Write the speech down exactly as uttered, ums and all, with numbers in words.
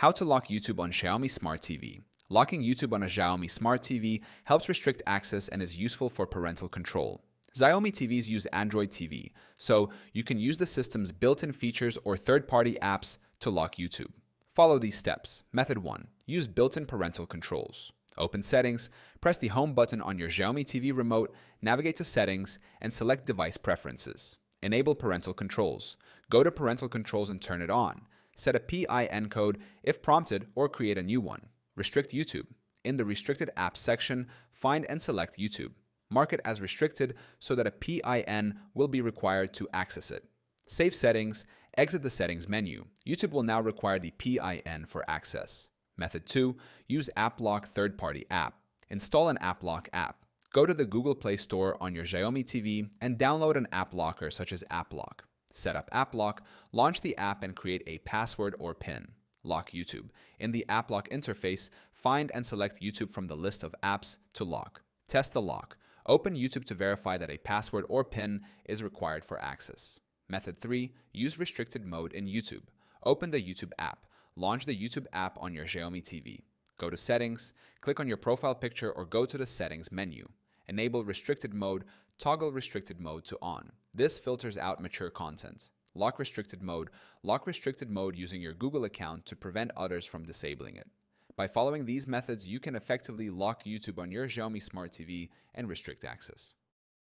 How to lock YouTube on Xiaomi Smart T V. Locking YouTube on a Xiaomi Smart T V helps restrict access and is useful for parental control. Xiaomi T Vs use Android T V, so you can use the system's built-in features or third-party apps to lock YouTube. Follow these steps. Method one. Use built-in parental controls. Open Settings, press the Home button on your Xiaomi T V remote, navigate to Settings, and select Device Preferences. Enable Parental Controls. Go to Parental Controls and turn it on. Set a P I N code if prompted or create a new one. Restrict YouTube. In the Restricted Apps section, find and select YouTube. Mark it as restricted so that a P I N will be required to access it. Save settings. Exit the settings menu. YouTube will now require the P I N for access. Method two. Use AppLock third-party app. Install an AppLock app. Go to the Google Play Store on your Xiaomi T V and download an app locker such as AppLock. Set up AppLock, launch the app and create a password or PIN. Lock YouTube. In the AppLock interface, find and select YouTube from the list of apps to lock. Test the lock. Open YouTube to verify that a password or PIN is required for access. Method three. Use restricted mode in YouTube. Open the YouTube app. Launch the YouTube app on your Xiaomi T V. Go to Settings, click on your profile picture or go to the Settings menu. Enable Restricted Mode, toggle Restricted Mode to On. This filters out mature content. Lock Restricted Mode. Lock Restricted Mode using your Google account to prevent others from disabling it. By following these methods, you can effectively lock YouTube on your Xiaomi Smart T V and restrict access.